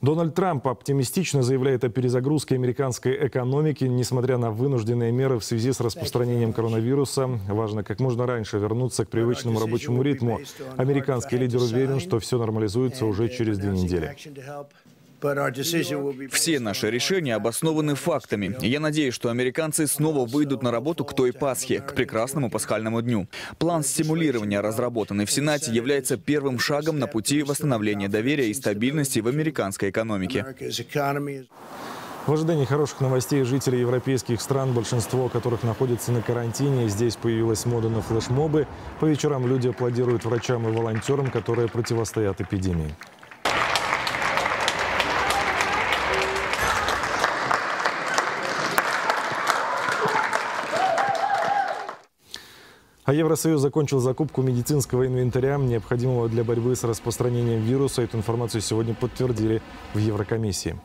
Дональд Трамп оптимистично заявляет о перезагрузке американской экономики, несмотря на вынужденные меры в связи с распространением коронавируса. Важно как можно раньше вернуться к привычному рабочему ритму. Американский лидер уверен, что все нормализуется уже через 2 недели. Все наши решения обоснованы фактами. Я надеюсь, что американцы снова выйдут на работу к той Пасхе, к прекрасному пасхальному дню. План стимулирования, разработанный в Сенате, является первым шагом на пути восстановления доверия и стабильности в американской экономике. В ожидании хороших новостей жители европейских стран, большинство которых находится на карантине, здесь появилась мода на флешмобы. По вечерам люди аплодируют врачам и волонтерам, которые противостоят эпидемии. А Евросоюз закончил закупку медицинского инвентаря, необходимого для борьбы с распространением вируса. Эту информацию сегодня подтвердили в Еврокомиссии.